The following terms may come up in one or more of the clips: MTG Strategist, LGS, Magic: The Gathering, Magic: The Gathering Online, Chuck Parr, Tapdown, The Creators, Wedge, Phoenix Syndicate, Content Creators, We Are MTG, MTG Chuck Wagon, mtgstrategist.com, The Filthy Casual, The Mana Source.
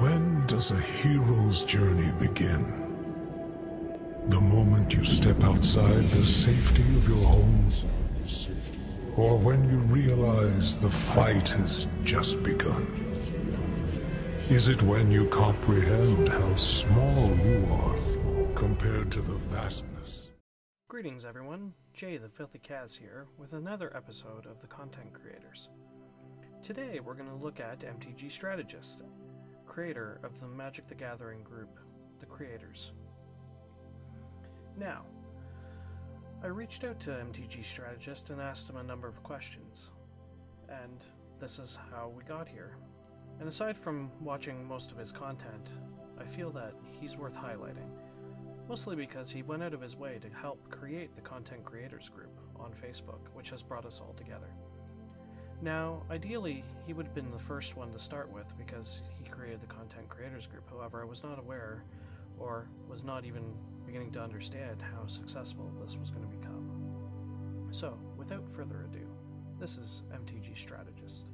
When does a hero's journey begin? The moment you step outside the safety of your home, or when you realize the fight has just begun? Is it when you comprehend how small you are compared to the vastness? Greetings everyone, Jay the Filthy Caz here with another episode of the Content Creators. Today we're going to look at MTG Strategist, creator of the Magic: The Gathering group, The Creators. Now, I reached out to MTG Strategist and asked him a number of questions, and this is how we got here. And aside from watching most of his content, I feel that he's worth highlighting, mostly because he went out of his way to help create the Content Creators group on Facebook, which has brought us all together. Now, ideally, he would have been the first one to start with because he created the Content Creators group. However, I was not aware, or was not even beginning to understand how successful this was going to become. So, without further ado, this is MTG Strategist.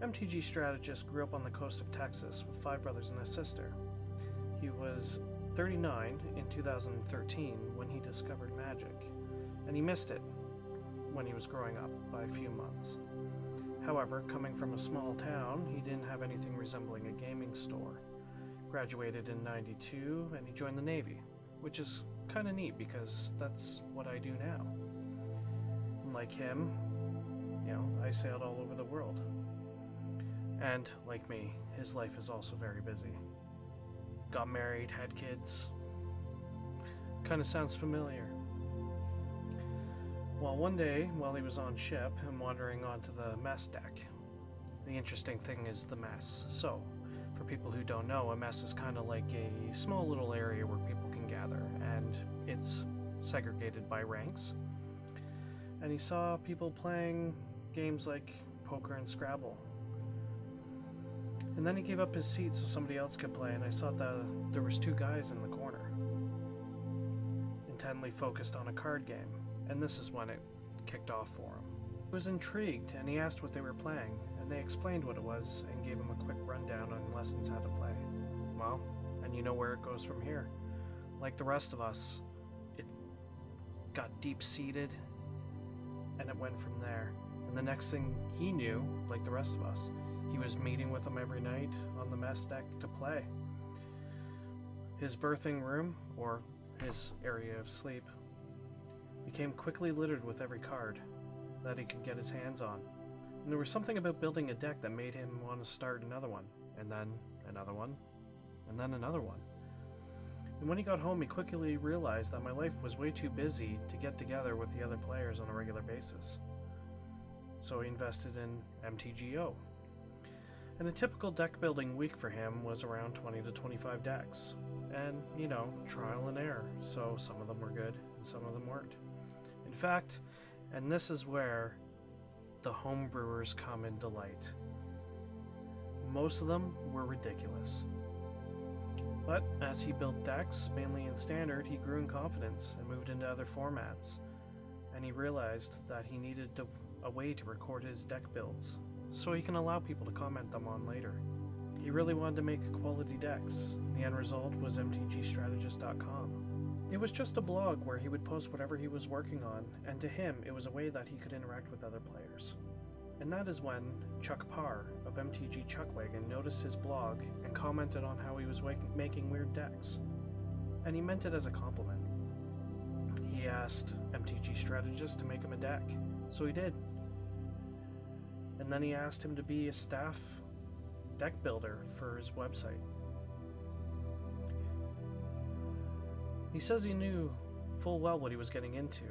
MTG Strategist grew up on the coast of Texas with 5 brothers and a sister. He was 39 in 2013 when he discovered Magic, and he missed it when he was growing up by a few months. However, coming from a small town, he didn't have anything resembling a gaming store. Graduated in '92 and he joined the Navy, which is kind of neat because that's what I do now. And like him, I sailed all over the world. And like me, his life is also very busy. Got married, had kids. Kind of sounds familiar. Well, one day, while he was on ship and wandering onto the mess deck, the interesting thing is the mess. So, for people who don't know, a mess is kind of like a small little area where people can gather, and it's segregated by ranks. And he saw people playing games like poker and Scrabble. And then he gave up his seat so somebody else could play, and I saw that there was 2 guys in the corner, intently focused on a card game. And this is when it kicked off for him. He was intrigued, and he asked what they were playing, and they explained what it was and gave him a quick rundown on lessons how to play. Well, and you know where it goes from here. Like the rest of us, it got deep-seated, and it went from there. And the next thing he knew, like the rest of us, he was meeting with them every night on the mess deck to play. His birthing room, or his area of sleep, became quickly littered with every card that he could get his hands on, and there was something about building a deck that made him want to start another one, and then another one, and then another one. And when he got home, he quickly realized that my life was way too busy to get together with the other players on a regular basis. So he invested in MTGO, and a typical deck building week for him was around 20 to 25 decks, and trial and error, so some of them were good and some of them weren't. In fact, and this is where the homebrewers come into light. Most of them were ridiculous. But as he built decks, mainly in Standard, he grew in confidence and moved into other formats. And he realized that he needed a way to record his deck builds, so he can allow people to comment them on later. He really wanted to make quality decks. The end result was mtgstrategist.com. It was just a blog where he would post whatever he was working on, and to him, it was a way that he could interact with other players. And that is when Chuck Parr of MTG Chuck Wagon noticed his blog and commented on how he was making weird decks. And he meant it as a compliment. He asked MTG Strategist to make him a deck, so he did. And then he asked him to be a staff deck builder for his website. He says he knew full well what he was getting into,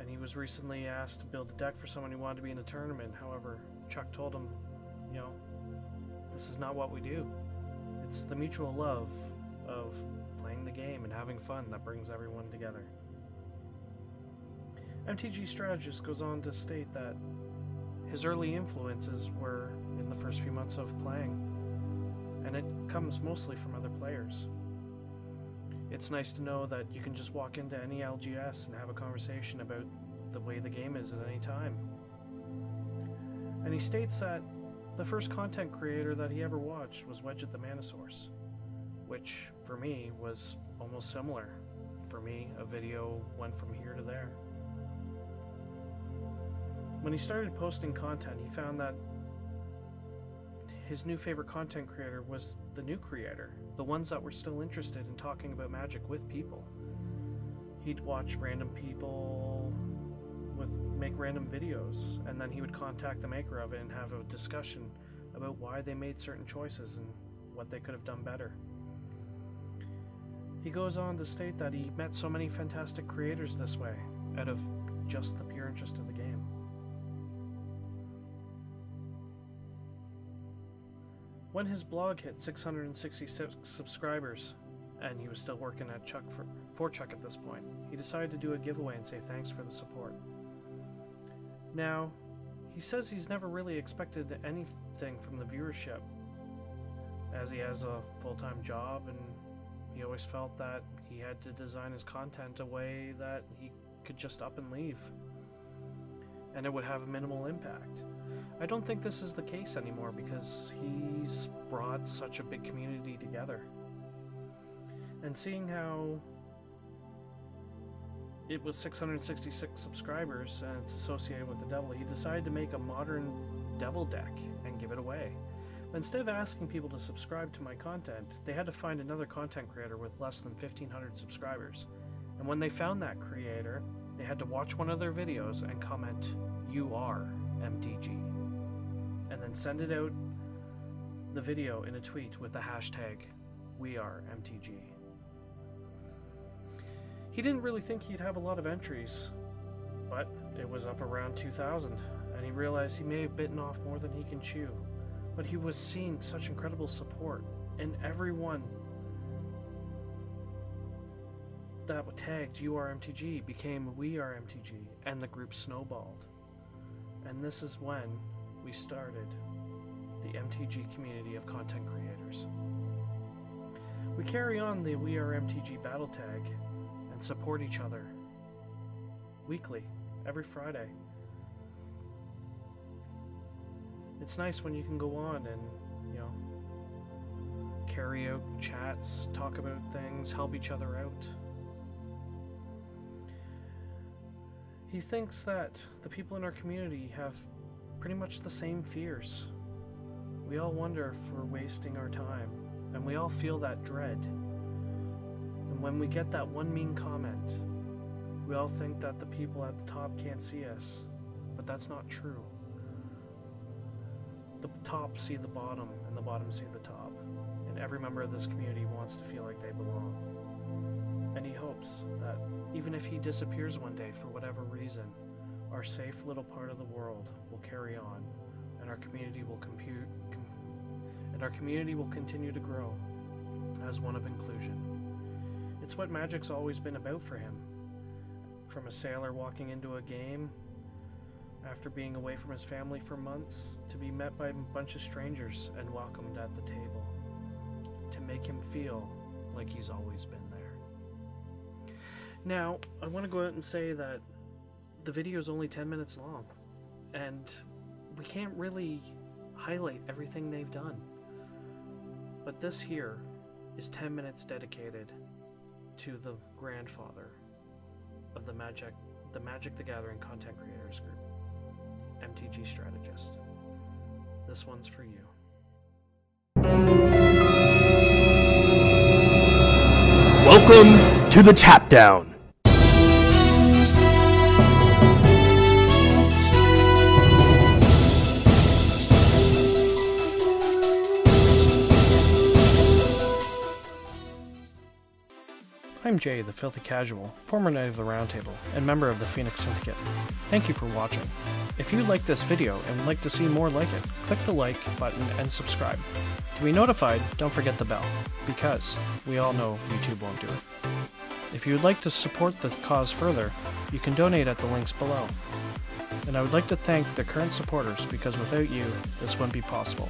and he was recently asked to build a deck for someone who wanted to be in a tournament. However, Chuck told him, this is not what we do. It's the mutual love of playing the game and having fun that brings everyone together. MTG Strategist goes on to state that his early influences were in the first few months of playing, and it comes mostly from other players. It's nice to know that you can just walk into any LGS and have a conversation about the way the game is at any time. And he states that The first content creator that he ever watched was Wedge at the Mana Source, which for me was almost similar. For me, a video went from here to there. When he started posting content, he found that his new favorite content creator was the new creator, the ones that were still interested in talking about Magic with people. He'd watch random people make random videos, and then he would contact the maker of it and have a discussion about why they made certain choices and what they could have done better. He goes on to state that he met so many fantastic creators this way, out of just the pure interest of the game. When his blog hit 666 subscribers, and he was still working at Chuck for Chuck at this point, he decided to do a giveaway and say thanks for the support. Now, he says he's never really expected anything from the viewership, as he has a full-time job, and he always felt that he had to design his content a way that he could just up and leave, and it would have a minimal impact. I don't think this is the case anymore, because he's brought such a big community together. And seeing how it was 666 subscribers and it's associated with the devil, he decided to make a modern devil deck and give it away. But instead of asking people to subscribe to my content, they had to find another content creator with less than 1,500 subscribers. And when they found that creator, they had to watch one of their videos and comment, "You are MTG," and then send it out the video in a tweet with the hashtag We Are MTG. He didn't really think he'd have a lot of entries, but it was up around 2,000, and he realized he may have bitten off more than he can chew. But he was seeing such incredible support, and everyone that tagged "You Are MTG" became "We Are MTG," and the group snowballed. And this is when we started the MTG community of content creators. We carry on the We Are MTG battle tag and support each other weekly, every Friday. It's nice when you can go on and, you know, carry out chats, talk about things, help each other out. He thinks that the people in our community have pretty much the same fears. We all wonder if we're wasting our time, and we all feel that dread. And when we get that one mean comment, we all think that the people at the top can't see us, but that's not true. The top see the bottom, and the bottom see the top, and every member of this community wants to feel like they belong. And he hopes that even if he disappears one day for whatever reason, our safe little part of the world will carry on, and our community will continue to grow as one of inclusion. It's what Magic's always been about for him. From a sailor walking into a game after being away from his family for months, to be met by a bunch of strangers and welcomed at the table, to make him feel like he's always been there. Now, I want to go out and say that the video is only 10 minutes long, and we can't really highlight everything they've done. But this here is 10 minutes dedicated to the grandfather of the Magic the Gathering Content Creators Group, MTG Strategist. This one's for you. Welcome to the Tapdown. I'm Jay, the Filthy Casual, former Knight of the Roundtable, and member of the Phoenix Syndicate. Thank you for watching. If you like this video and would like to see more like it, click the like button and subscribe. To be notified, don't forget the bell, because we all know YouTube won't do it. If you would like to support the cause further, you can donate at the links below. And I would like to thank the current supporters, because without you, this wouldn't be possible.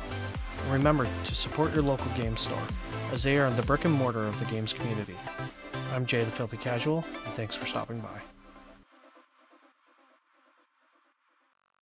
And remember to support your local game store, as they are the brick and mortar of the games community. I'm Jay the Filthy Casual, and thanks for stopping by.